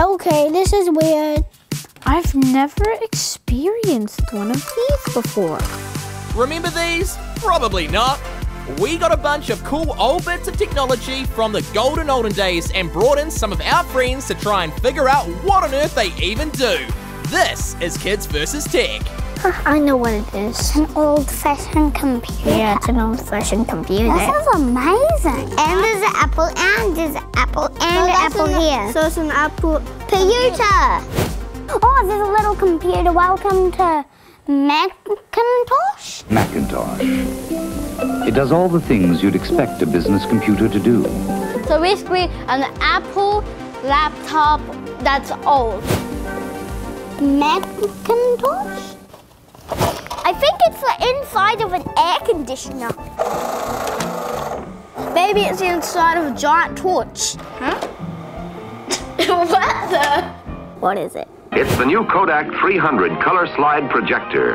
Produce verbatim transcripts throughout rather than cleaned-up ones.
Okay, this is weird. I've never experienced one of these before. Remember these? Probably not. We got a bunch of cool old bits of technology from the golden olden days and brought in some of our friends to try and figure out what on earth they even do. This is Kids versus. Tech. I know what it is. It's an old-fashioned computer. Yeah, it's an old-fashioned computer. This is amazing. And there's an apple, and there's an apple, and no, an apple an, here. So it's an apple computer. Oh, there's a little computer. Welcome to Macintosh. Macintosh. It does all the things you'd expect a business computer to do. So basically, an Apple laptop that's old. Macintosh? I think it's the inside of an air conditioner. Maybe it's the inside of a giant torch. Huh? What the? What is it? It's the new Kodak three hundred color slide projector.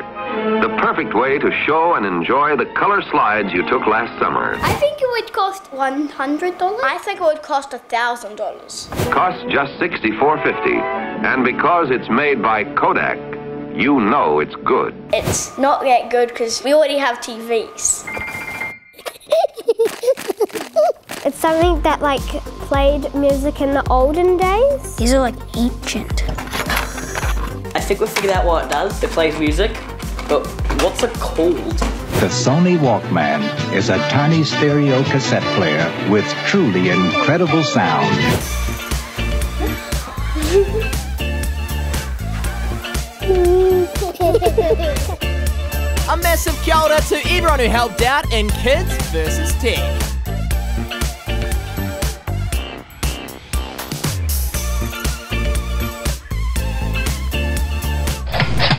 The perfect way to show and enjoy the color slides you took last summer. I think it would cost one hundred dollars. I think it would cost one thousand dollars. Costs just sixty-four fifty. And because it's made by Kodak, you know it's good. It's not that good because we already have T Vs. It's something that like played music in the olden days. These are like ancient. I think we figured out what it does. It plays music, but what's it called? The Sony Walkman is a tiny stereo cassette player with truly incredible sound. A massive kia ora to everyone who helped out in Kids versus. Tech.